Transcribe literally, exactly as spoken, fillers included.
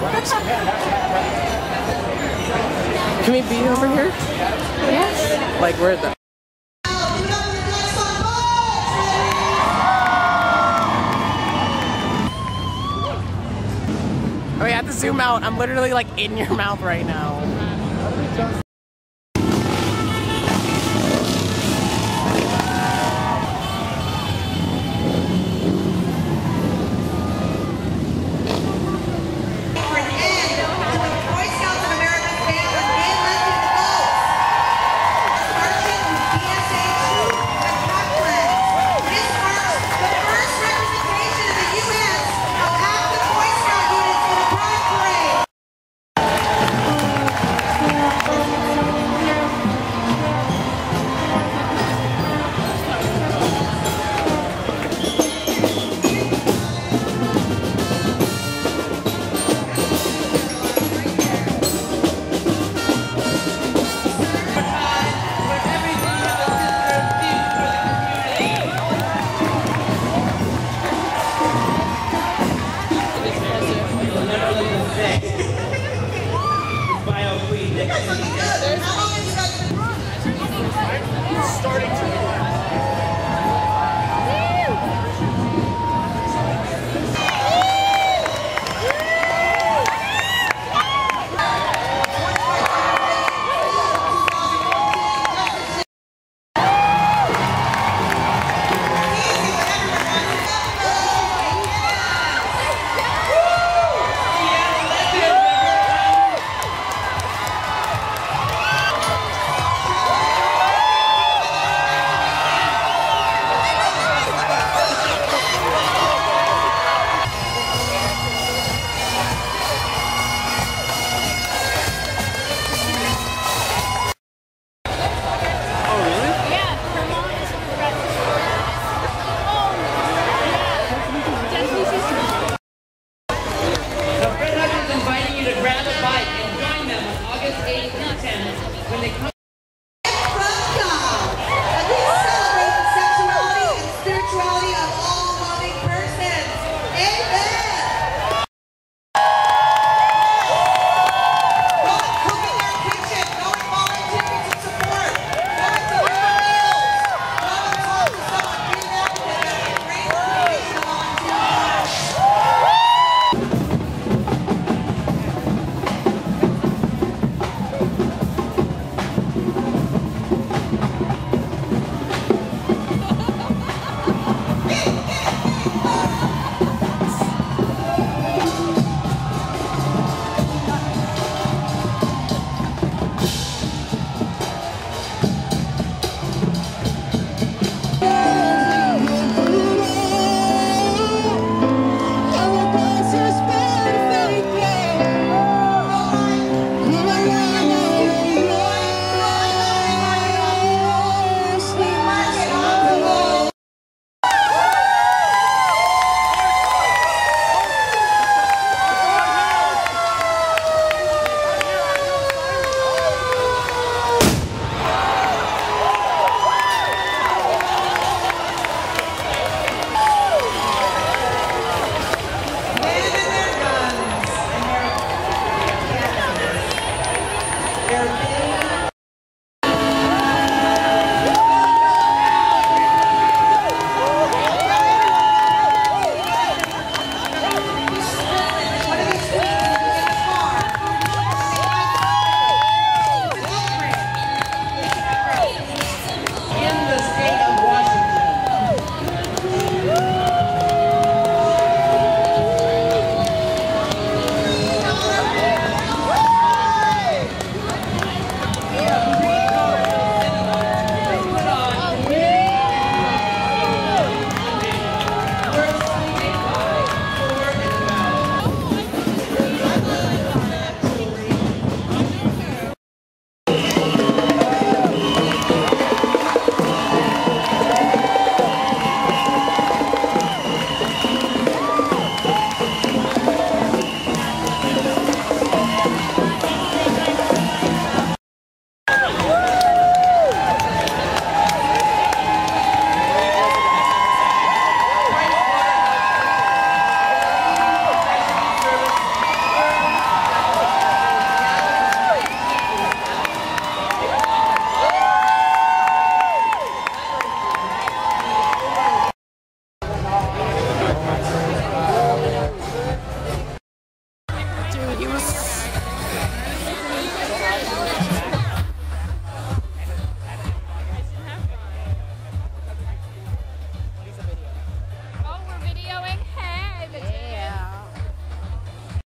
Can we be over here? Yes. Like, where the? Oh, you have to zoom out. I'm literally like in your mouth right now. Starting to